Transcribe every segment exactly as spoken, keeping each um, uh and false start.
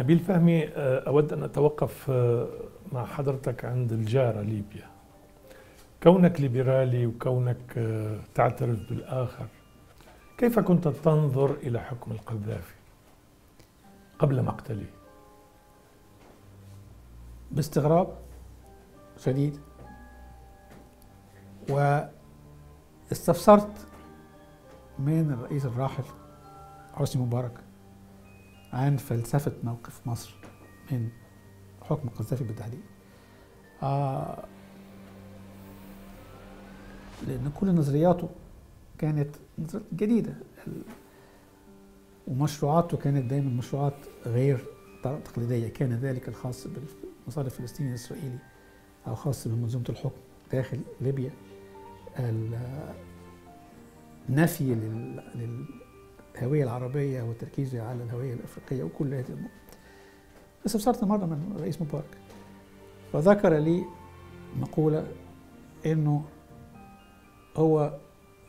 نبيل فهمي، أود أن أتوقف مع حضرتك عند الجارة ليبيا. كونك ليبرالي وكونك تعترف بالآخر، كيف كنت تنظر إلى حكم القذافي قبل مقتله؟ باستغراب شديد، واستفسرت من الرئيس الراحل حسني مبارك عن فلسفة موقف مصر من حكم القذافي بالتحديد، آه لأن كل نظرياته كانت نظريات جديدة، ومشروعاته كانت دايما مشروعات غير تقليدية، كان ذلك الخاص بالمصالح الفلسطيني الإسرائيلي أو خاص بمنظومة الحكم داخل ليبيا، النفي للهوية العربية والتركيز على الهوية الأفريقية وكل هذه الأمور. استفسرت مرة من الرئيس مبارك فذكر لي مقولة إنه هو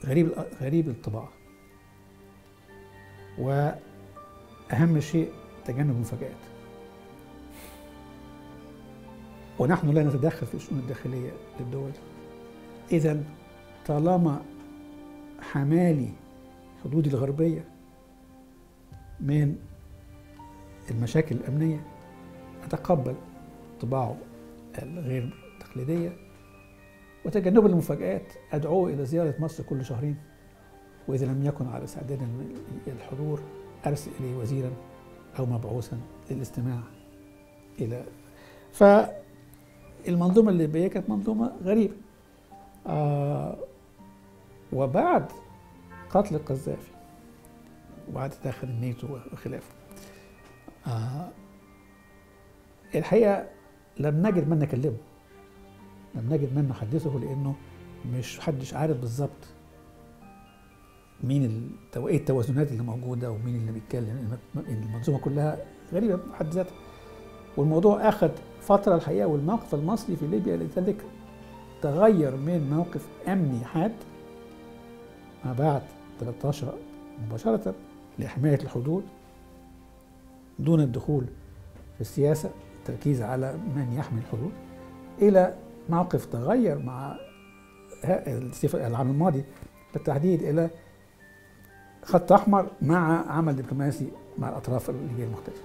غريب غريب الطباع، وأهم شيء تجنب المفاجآت، ونحن لا نتدخل في الشؤون الداخلية للدول. إذا طالما حمالي حدودي الغربية من المشاكل الأمنية أتقبل طباعه الغير تقليدية، وتجنب المفاجآت، أدعوه إلى زيارة مصر كل شهرين، وإذا لم يكن على استعداد الحضور أرسل إليه وزيرا أو مبعوثا للاستماع إلى. فالمنظومة الليبية كانت منظومة غريبة. آه وبعد قتل القذافي وبعد تدخل الناتو وخلافه، آه الحقيقة لم نجد من نكلمه، لم نجد من نحدثه، لأنه مش حدش عارف بالظبط مين التو... ايه التوازنات اللي موجوده ومين اللي بيتكلم. المنظومه كلها غريبه بحد ذاتها، والموضوع اخذ فتره الحقيقه. والموقف المصري في ليبيا لذلك تغير من موقف امني حاد ما بعد ثلاثة عشر مباشره لحمايه الحدود دون الدخول في السياسه، التركيز على من يحمي الحدود، الى موقف تغير مع العام الماضي بالتحديد الى خط احمر مع عمل دبلوماسي مع الاطراف الليبيه المختلفه.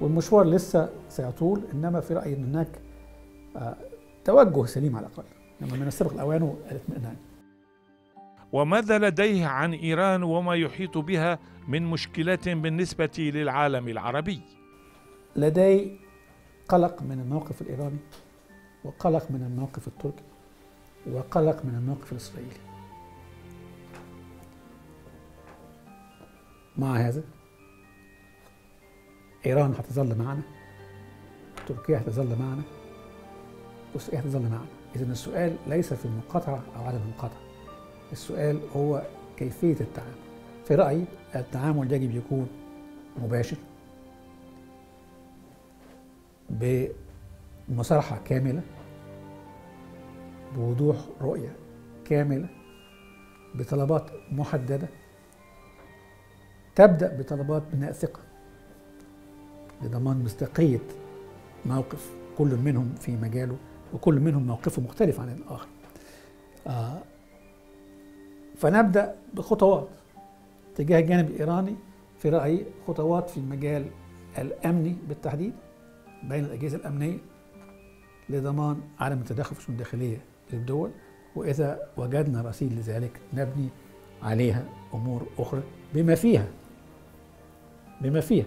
والمشوار لسه سيطول، انما في رايي ان هناك توجه سليم على الاقل، انما من السبق الاوان الاطمئنان. وماذا لديه عن ايران وما يحيط بها من مشكلات بالنسبه للعالم العربي؟ لدي قلق من الموقف الايراني، وقلق من الموقف التركي، وقلق من الموقف الاسرائيلي. مع هذا إيران هتظل معنا، تركيا هتظل معنا، وإسرائيل هتظل معنا. إذن السؤال ليس في المقاطعة أو عدم المقاطعة، السؤال هو كيفية التعامل. في رأيي التعامل يجب يكون مباشر بمصارحة كاملة، بوضوح رؤية كاملة، بطلبات محددة، تبدأ بطلبات بناء ثقة لضمان مصداقية موقف كل منهم في مجاله، وكل منهم موقفه مختلف عن الآخر. آه فنبدأ بخطوات تجاه الجانب الإيراني، في رأيي خطوات في المجال الأمني بالتحديد بين الأجهزة الأمنية لضمان عدم التدخل في الشؤون الداخلية للدول، وإذا وجدنا رصيد لذلك نبني عليها أمور أخرى بما فيها بما فيها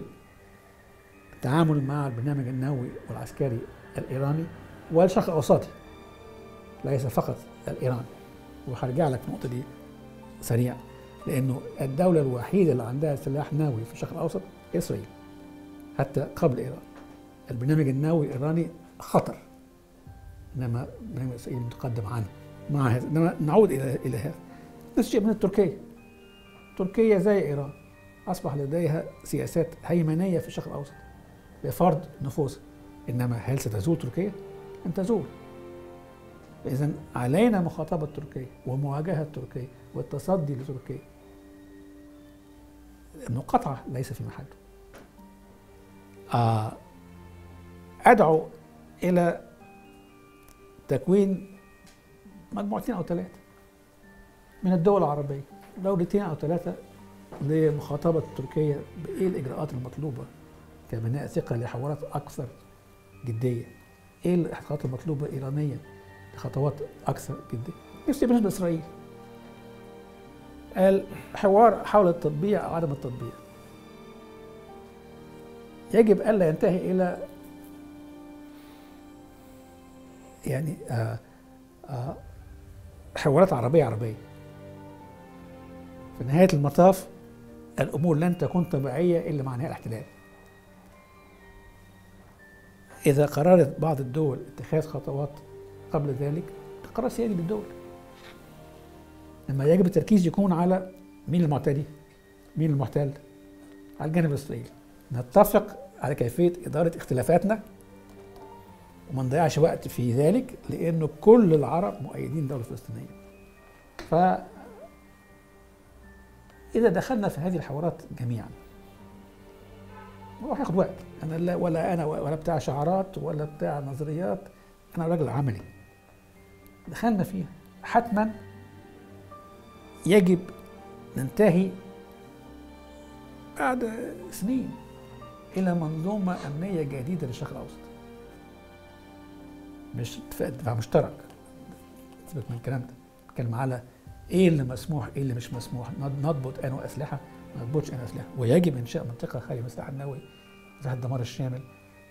التعامل مع البرنامج النووي والعسكري الإيراني والشرق الأوسطي، ليس فقط الإيراني. وهرجع لك النقطة دي سريعا، لأنه الدولة الوحيدة اللي عندها سلاح نووي في الشرق الأوسط إسرائيل حتى قبل إيران. البرنامج النووي الإيراني خطر، إنما برنامج إسرائيل متقدم عنه. مع هذا إنما نعود إلى إلى هذا. نفس الشيء من التركية. تركيا زي إيران أصبح لديها سياسات هيمنية في الشرق الأوسط لفرض نفوذها، إنما هل ستزول تركيا؟ لن تزول. إذن علينا مخاطبة تركيا ومواجهة تركيا والتصدي لتركيا. المقاطعة ليس في محله. أدعو إلى تكوين مجموعتين أو ثلاثة من الدول العربية، دولتين أو ثلاثة، لمخاطبة تركيا بإيه الإجراءات المطلوبة كبناء ثقة لحوارات أكثر جدية، إيه الخطوات المطلوبة إيرانيا لخطوات أكثر جدية. نفسي بالنسبة لإسرائيل الحوار حول التطبيع أو عدم التطبيع يجب ألا ينتهي إلى يعني آآ آآ حوارات عربية عربية. في نهاية المطاف الأمور لن تكون طبيعية إلا مع نهاية الاحتلال. إذا قررت بعض الدول اتخاذ خطوات قبل ذلك قرار سيادي للدول. لما يجب التركيز يكون على مين المعتدي؟ مين المحتل؟ على الجانب الإسرائيلي. نتفق على كيفية إدارة اختلافاتنا وما نضيعش وقت في ذلك، لأنه كل العرب مؤيدين دولة فلسطينية. فإذا دخلنا في هذه الحوارات جميعا هو هياخد وقت. أنا لا ولا أنا ولا بتاع شعارات ولا بتاع نظريات، أنا راجل عملي. دخلنا فيها حتما يجب ننتهي بعد سنين إلى منظومة أمنية جديدة للشرق الأوسط، مش اتفاق دفاع مشترك. سيبك من الكلام ده، نتكلم على إيه اللي مسموح إيه اللي مش مسموح، نضبط أنواع أسلحة ما نضبطش أنواع أسلحة، ويجب إنشاء منطقة خالية من السلاح النووي، مساحة الدمار الشامل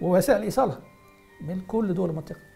ووسائل إيصالها من كل دول المنطقة.